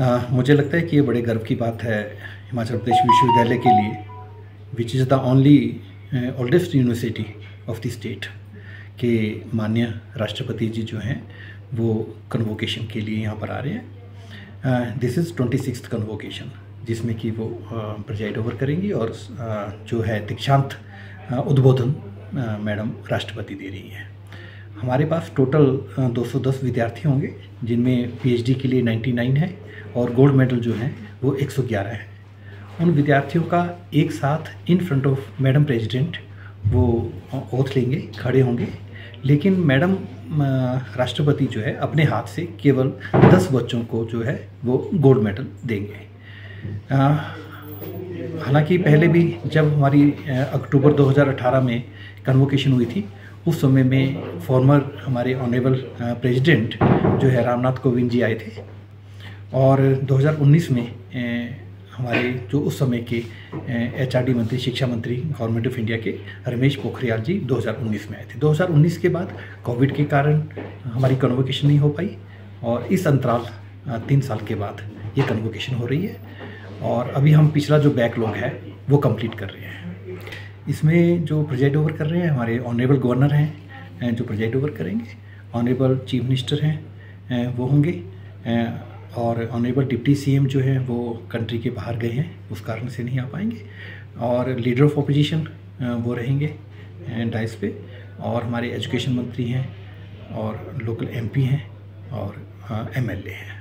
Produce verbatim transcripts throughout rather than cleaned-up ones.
आ, मुझे लगता है कि ये बड़े गर्व की बात है हिमाचल प्रदेश विश्वविद्यालय के लिए, which is the only oldest university of the state, के माननीय राष्ट्रपति जी जो हैं वो कन्वोकेशन के लिए यहाँ पर आ रहे हैं। This is twenty sixth convocation जिसमें कि वो प्रेजाइड ओवर करेंगी और uh, जो है दीक्षांत uh, उद्बोधन uh, मैडम राष्ट्रपति दे रही हैं। हमारे पास टोटल uh, दो सौ दस विद्यार्थी होंगे जिनमें पीएचडी के लिए निन्यानवे है और गोल्ड मेडल जो हैं वो एक सौ ग्यारह है। उन विद्यार्थियों का एक साथ in front of madam president वो ओथ लेंगे, खड़े होंगे, लेकिन मैडम राष्ट्रपति जो है अपने हाथ से केवल दस बच्चों को जो है वो गोल्ड मेडल देंगे। हालांकि पहले भी जब हमारी अक्टूबर दो हज़ार अठारह में कन्वोकेशन हुई थी उस समय में फॉर्मर हमारे ऑनरेबल प्रेसिडेंट जो है रामनाथ कोविंद जी आए थे और दो हज़ार उन्नीस में हमारे जो उस समय के एचआरडी मंत्री, शिक्षा मंत्री गवर्नमेंट ऑफ इंडिया के रमेश पोखरियाल जी दो हज़ार उन्नीस में आए थे। दो हज़ार उन्नीस के बाद कोविड के कारण हमारी कन्वोकेशन नहीं हो पाई और इस अंतराल तीन साल के बाद ये कन्वोकेशन हो रही है और अभी हम पिछला जो बैकलॉग है वो कंप्लीट कर रहे हैं। इसमें जो प्रेजाइड ओवर कर रहे हैं हमारे ऑनरेबल गवर्नर हैं जो प्रेजाइड ओवर करेंगे, ऑनरेबल चीफ मिनिस्टर हैं वो होंगे और ऑनरेबल डिप्टी सीएम जो है वो कंट्री के बाहर गए हैं उस कारण से नहीं आ पाएंगे और लीडर ऑफ ऑपोजिशन वो रहेंगे डाइस पे और हमारे एजुकेशन मंत्री हैं और लोकल एमपी हैं और एमएलए हैं।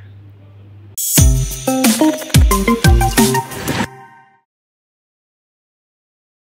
Thank you.